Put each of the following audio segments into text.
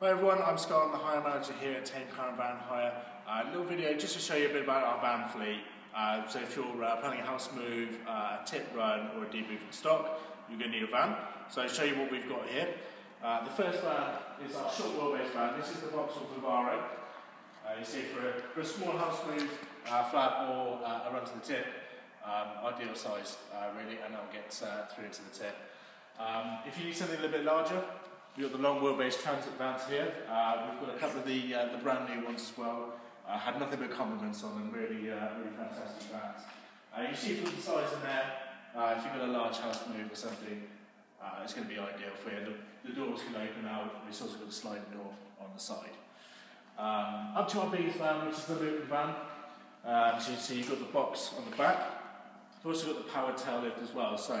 Hi everyone, I'm Scott, I'm the hire manager here at Thame Car and Van Hire. A little video just to show you a bit about our van fleet. So if you're planning a house move, tip run or a debriefing stock, you're going to need a van. So I'll show you what we've got here. The first van is our short wheelbase van. This is the Boxer Vivaro. You see for a small house move, flat or a run to the tip, ideal size really, and I'll get through into the tip. If you need something a little bit larger, we've got the long wheelbase Transit vans here. We've got a couple of the brand new ones as well. Had nothing but compliments on them, really fantastic vans. You see from the size in there, if you've got a large house move or something, it's going to be ideal for you. The doors can open out, it's also got a sliding door on the side. Up to our biggest van, which is the Luton van. So you see you've got the box on the back. You've also got the powered tail lift as well, so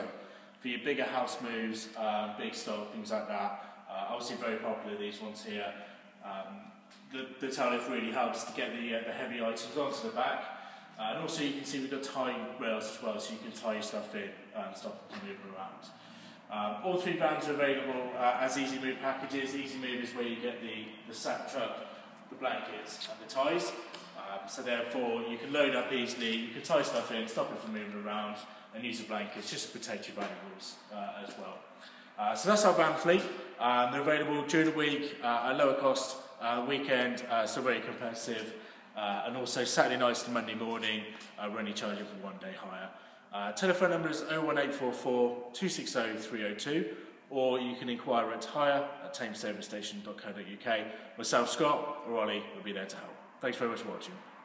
for your bigger house moves, big stock, things like that. Obviously very popular, these ones here. The tail lift really helps to get the heavy items onto the back. And also you can see we've got tying rails as well, so you can tie your stuff in and stop it from moving around. All three vans are available as easy move packages. Easy move is where you get the sack truck, the blankets and the ties. So therefore you can load up easily, you can tie stuff in, stop it from moving around and use the blankets just to protect your valuables as well. So that's our van fleet. They're available during the week at lower cost, weekend, so very competitive, and also Saturday nights to Monday morning, we're only charging for one day hire. Telephone number is 01844 260 302, or you can inquire at hire@thameservicestation.co.uk. Myself, Scott, or Ollie will be there to help. Thanks very much for watching.